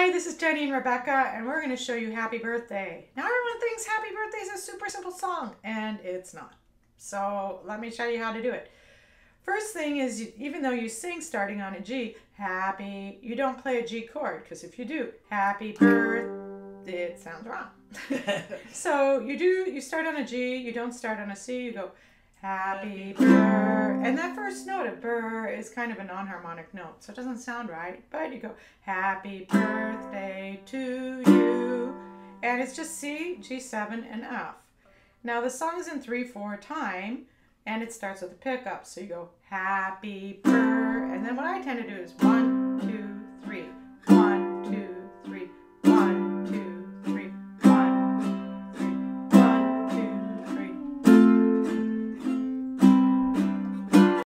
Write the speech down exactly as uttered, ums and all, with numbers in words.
Hi, this is Jenny and Rebecca, and we're going to show you Happy Birthday. Now everyone thinks Happy Birthday is a super simple song, and it's not. So let me show you how to do it. First thing is, you, even though you sing starting on a G, happy, you don't play a G chord, because if you do, happy birth, it sounds wrong. So you do, you start on a G, you don't start on a C, you go happy birth, and that first note of burr is kind of a non-harmonic note, so it doesn't sound right, but you go happy birthday to you, and it's just C, G seven, and F. Now the song is in three four time, and it starts with a pickup, so you go happy birth, and then what I tend to do is one,